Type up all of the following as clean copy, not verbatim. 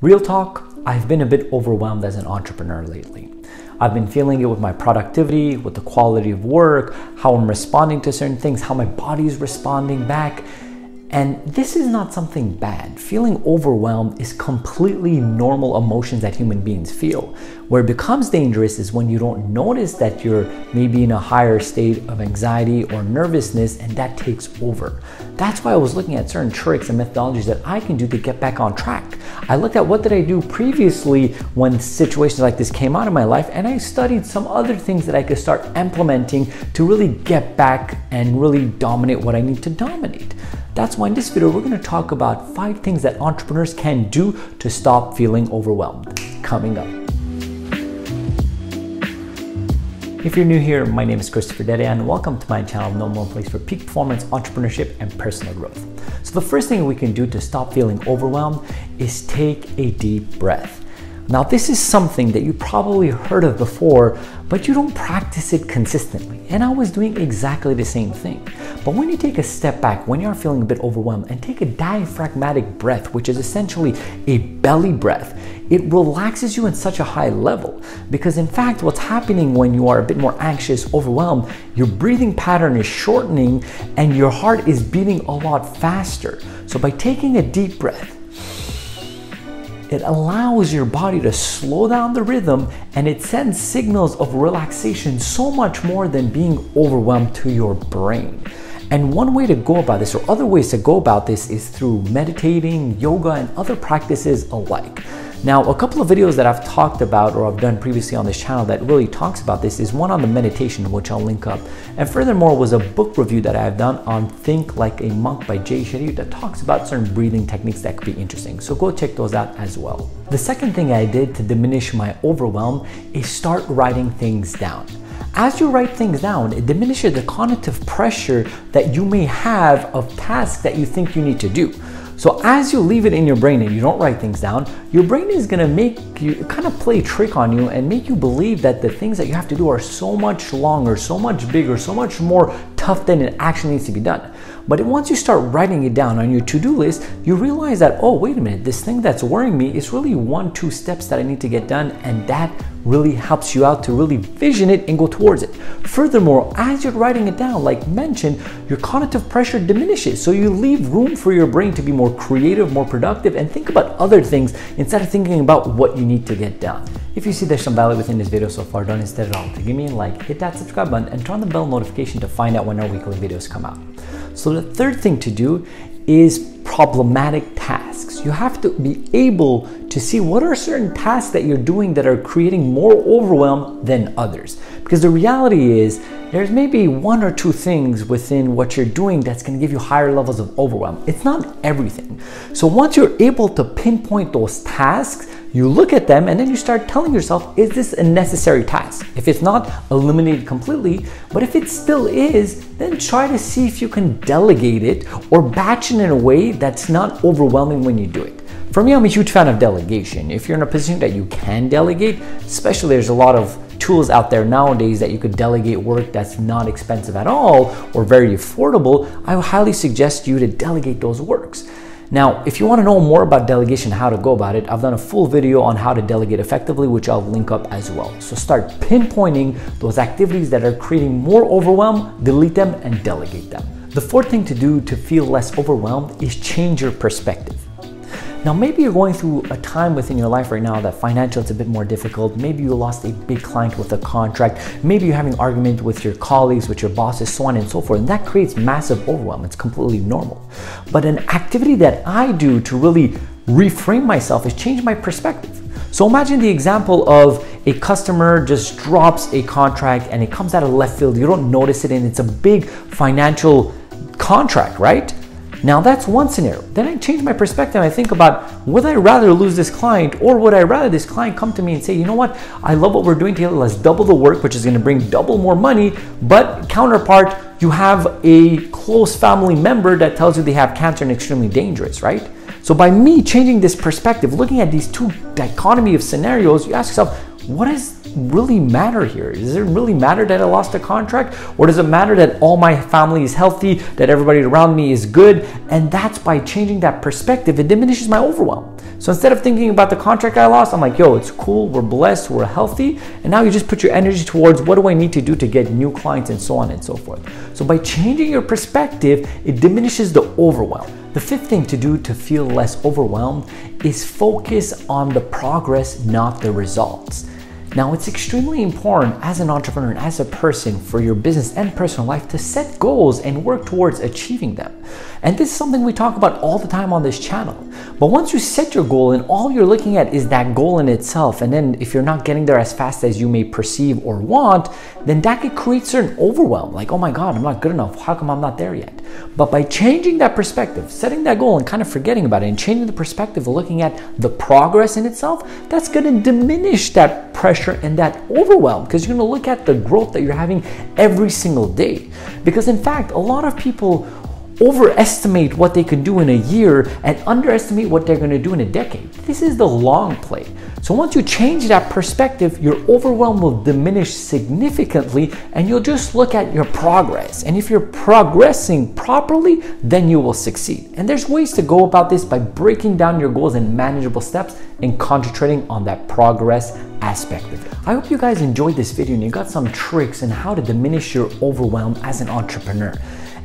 Real talk, I've been a bit overwhelmed as an entrepreneur lately. I've been feeling it with my productivity, with the quality of work, how I'm responding to certain things, how my body's responding back. And this is not something bad. Feeling overwhelmed is completely normal emotions that human beings feel. Where it becomes dangerous is when you don't notice that you're maybe in a higher state of anxiety or nervousness, and that takes over. That's why I was looking at certain tricks and methodologies that I can do to get back on track. I looked at what did I do previously when situations like this came out of my life, and I studied some other things that I could start implementing to really get back and really dominate what I need to dominate. That's why in this video, we're gonna talk about 5 things that entrepreneurs can do to stop feeling overwhelmed. Coming up. If you're new here, my name is Christopher Dedeyan. Welcome to my channel, No More Place for Peak Performance, Entrepreneurship, and Personal Growth. So the first thing we can do to stop feeling overwhelmed is take a deep breath. Now, this is something that you probably heard of before, but you don't practice it consistently. And I was doing exactly the same thing. But when you take a step back, when you're feeling a bit overwhelmed, and take a diaphragmatic breath, which is essentially a belly breath, it relaxes you in such a high level. Because in fact, what's happening when you are a bit more anxious, overwhelmed, your breathing pattern is shortening and your heart is beating a lot faster. So by taking a deep breath, it allows your body to slow down the rhythm, and it sends signals of relaxation so much more than being overwhelmed to your brain. And one way to go about this, or other ways to go about this, is through meditating, yoga, and other practices alike. Now, a couple of videos that I've talked about or I've done previously on this channel that really talks about this is one on the meditation, which I'll link up. And furthermore was a book review that I've done on Think Like a Monk by Jay Shetty that talks about certain breathing techniques that could be interesting. So go check those out as well. The second thing I did to diminish my overwhelm is start writing things down. As you write things down, it diminishes the cognitive pressure that you may have of tasks that you think you need to do. So as you leave it in your brain and you don't write things down, your brain is gonna make you kind of play a trick on you and make you believe that the things that you have to do are so much longer, so much bigger, so much more tough than it actually needs to be done. But once you start writing it down on your to-do list, you realize that, oh, wait a minute, this thing that's worrying me is really 1-2 steps that I need to get done, and that really helps you out to really vision it and go towards it. Furthermore, as you're writing it down, like mentioned, your cognitive pressure diminishes. So you leave room for your brain to be more creative, more productive, and think about other things instead of thinking about what you need to get done. If you see there's some value within this video so far, don't hesitate at all to give me a like, hit that subscribe button, and turn on the bell notification to find out when our weekly videos come out. So the third thing to do is problematic tasks. You have to be able to see what are certain tasks that you're doing that are creating more overwhelm than others. Because the reality is there's maybe 1 or 2 things within what you're doing that's going to give you higher levels of overwhelm. It's not everything. So once you're able to pinpoint those tasks, you look at them and then you start telling yourself, is this a necessary task? If it's not, eliminate it completely. But if it still is, then try to see if you can delegate it or batch it in a way that's not overwhelming when you do it. For me, I'm a huge fan of delegation. If you're in a position that you can delegate, especially there's a lot of tools out there nowadays that you could delegate work that's not expensive at all or very affordable, I would highly suggest you to delegate those works. Now, if you want to know more about delegation, how to go about it, I've done a full video on how to delegate effectively, which I'll link up as well. So start pinpointing those activities that are creating more overwhelm, delete them, and delegate them. The fourth thing to do to feel less overwhelmed is change your perspective. Now, maybe you're going through a time within your life right now that financially it's a bit more difficult. Maybe you lost a big client with a contract. Maybe you're having an argument with your colleagues, with your bosses, so on and so forth. And that creates massive overwhelm. It's completely normal. But an activity that I do to really reframe myself is change my perspective. So imagine the example of a customer just drops a contract and it comes out of left field. You don't notice it, and it's a big financial contract, right? Now that's one scenario. Then I change my perspective and I think about, would I rather lose this client, or would I rather this client come to me and say, you know what, I love what we're doing together, let's double the work, which is gonna bring double more money, but counterpart, you have a close family member that tells you they have cancer and extremely dangerous, right? So by me changing this perspective, looking at these two dichotomy of scenarios, you ask yourself, what is really matter here? Does it really matter that I lost a contract? Or does it matter that all my family is healthy, that everybody around me is good? And that's by changing that perspective, it diminishes my overwhelm. So instead of thinking about the contract I lost, I'm like, yo, it's cool, we're blessed, we're healthy. And now you just put your energy towards what do I need to do to get new clients and so on and so forth. So by changing your perspective, it diminishes the overwhelm. The fifth thing to do to feel less overwhelmed is focus on the progress, not the results. Now, it's extremely important as an entrepreneur and as a person for your business and personal life to set goals and work towards achieving them. And this is something we talk about all the time on this channel. But once you set your goal and all you're looking at is that goal in itself, and then if you're not getting there as fast as you may perceive or want, then that could create certain overwhelm. Like, oh my God, I'm not good enough. How come I'm not there yet? But by changing that perspective, setting that goal and kind of forgetting about it and changing the perspective of looking at the progress in itself, that's going to diminish that pressure and that overwhelm because you're going to look at the growth that you're having every single day. Because in fact, a lot of people overestimate what they could do in a year and underestimate what they're going to do in a decade. This is the long play. So once you change that perspective, your overwhelm will diminish significantly and you'll just look at your progress. And if you're progressing properly, then you will succeed. And there's ways to go about this by breaking down your goals in manageable steps and concentrating on that progress aspect of it. I hope you guys enjoyed this video and you got some tricks on how to diminish your overwhelm as an entrepreneur.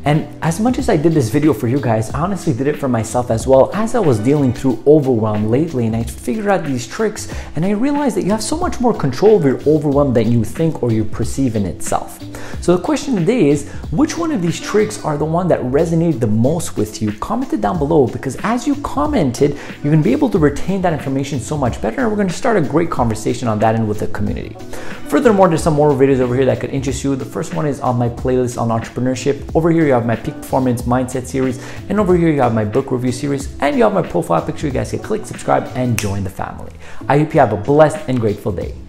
And as much as I did this video for you guys, I honestly did it for myself as well, as I was dealing through overwhelm lately and I figured out these tricks and I realized that you have so much more control of your overwhelm than you think or you perceive in itself. So the question today is, which one of these tricks are the one that resonated the most with you? Comment it down below, because as you commented, you're gonna be able to retain that information so much better, and we're gonna start a great conversation on that and with the community. Furthermore, there's some more videos over here that could interest you. The first one is on my playlist on entrepreneurship. Over here, you have my peak performance mindset series, and over here you have my book review series, and you have my profile picture. You guys can click subscribe and join the family. I hope you have a blessed and grateful day.